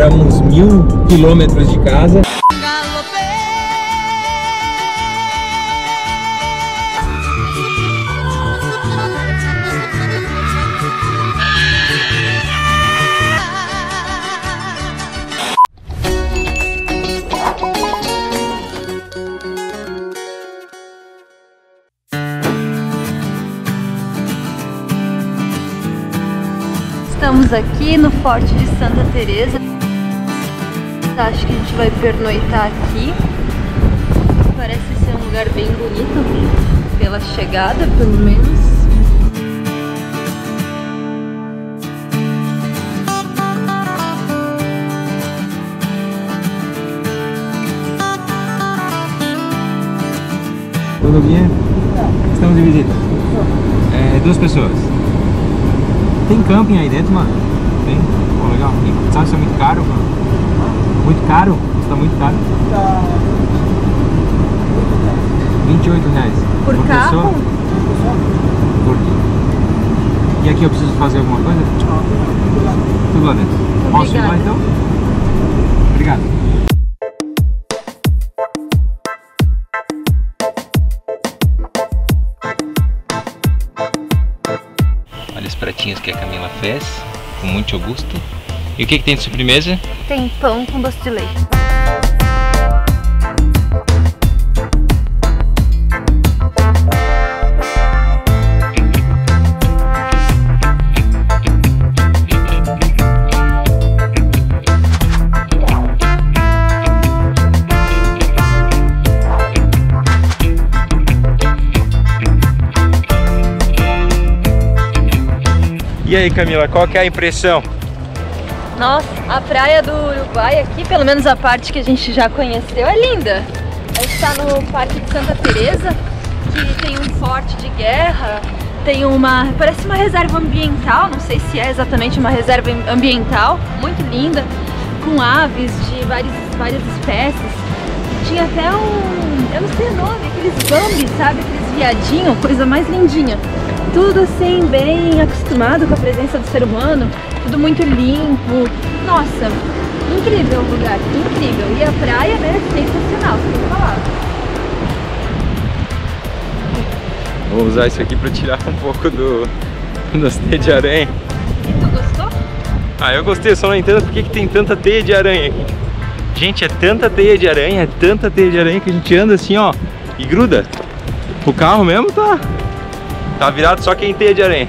viajamos 1000 quilômetros de casa. Estamos aqui no Forte de Santa Teresa. Acho que a gente vai pernoitar aqui. Parece ser um lugar bem bonito, pela chegada, pelo menos. Tudo bem? Estamos de visita. Duas pessoas. Tem camping aí dentro, mano? Tem? Pô, legal. E sabe se é muito caro, mano? Muito caro? Está muito caro. Tá. R$28. Por carro? Pessoa? Por dia. E aqui eu preciso fazer alguma coisa? Tudo lá dentro. Posso ir lá então? Obrigado. Pratinhos que a Camila fez, com muito gosto. E o que tem de sobremesa? Tem pão com doce de leite. E aí, Camila, qual que é a impressão? Nossa, a praia do Uruguai aqui, pelo menos a parte que a gente já conheceu, é linda. A gente está no Parque de Santa Teresa, que tem um forte de guerra, tem uma... parece uma reserva ambiental, não sei se é exatamente uma reserva ambiental, muito linda, com aves de várias espécies. Tinha até um... eu não sei o nome, aqueles bambis, sabe? Aqueles viadinhos, coisa mais lindinha. Tudo assim, bem acostumado com a presença do ser humano, tudo muito limpo. Nossa, incrível o lugar, incrível. E a praia, né, sensacional, sem falar. Vou usar isso aqui para tirar um pouco das teias de aranha. E tu gostou? Ah, eu gostei, só não entendo por que tem tanta teia de aranha aqui. Gente, é tanta teia de aranha que a gente anda assim, ó, e gruda. O carro mesmo tá virado só quem tem de aranha.